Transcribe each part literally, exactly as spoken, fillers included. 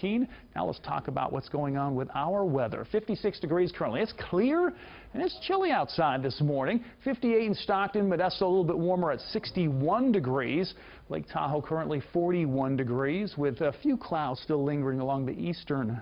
Keene. Now let's talk about what's going on with our weather. fifty-six degrees currently. It's clear and it's chilly outside this morning. fifty-eight in Stockton, Modesto a little bit warmer at sixty-one degrees. Lake Tahoe currently forty-one degrees with a few clouds still lingering along the eastern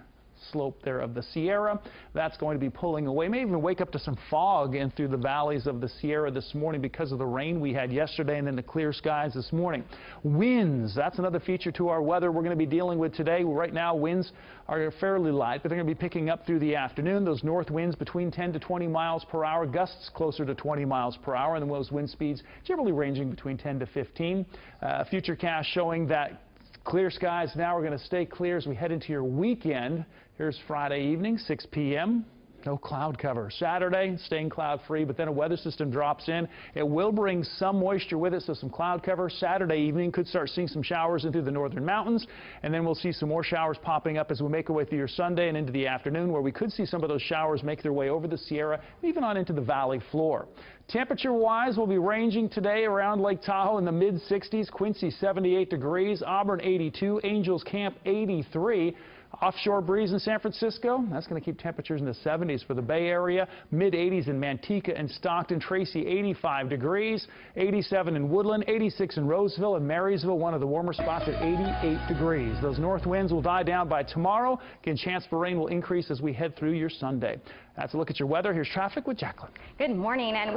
slope there of the Sierra. That's going to be pulling away. May even wake up to some fog in through the valleys of the Sierra this morning because of the rain we had yesterday and then the clear skies this morning. Winds, that's another feature to our weather we're going to be dealing with today. Right now winds are fairly light, but they're going to be picking up through the afternoon. Those north winds between ten to twenty miles per hour, gusts closer to twenty miles per hour, and those wind speeds generally ranging between ten to fifteen. Uh, Futurecast showing that clear skies now are going to stay clear as we head into your weekend. Here's Friday evening, six p m No cloud cover. Saturday, staying cloud free, but then a weather system drops in. It will bring some moisture with it, so some cloud cover. Saturday evening, could start seeing some showers in through the northern mountains, and then we'll see some more showers popping up as we make our way through your Sunday and into the afternoon, where we could see some of those showers make their way over the Sierra, even on into the valley floor. Temperature-wise, we'll be ranging today around Lake Tahoe in the mid sixties, Quincy seventy-eight degrees, Auburn eighty-two, Angels Camp eighty-three. Offshore breeze in San Francisco, that's going to keep temperatures in the seventies for the Bay Area, mid eighties in Manteca and Stockton, Tracy eighty-five degrees, eighty-seven in Woodland, eighty-six in Roseville, and Marysville, one of the warmer spots at eighty-eight degrees. Those north winds will die down by tomorrow. Again, chance for rain will increase as we head through your Sunday. That's a look at your weather. Here's traffic with Jacqueline. Good morning. And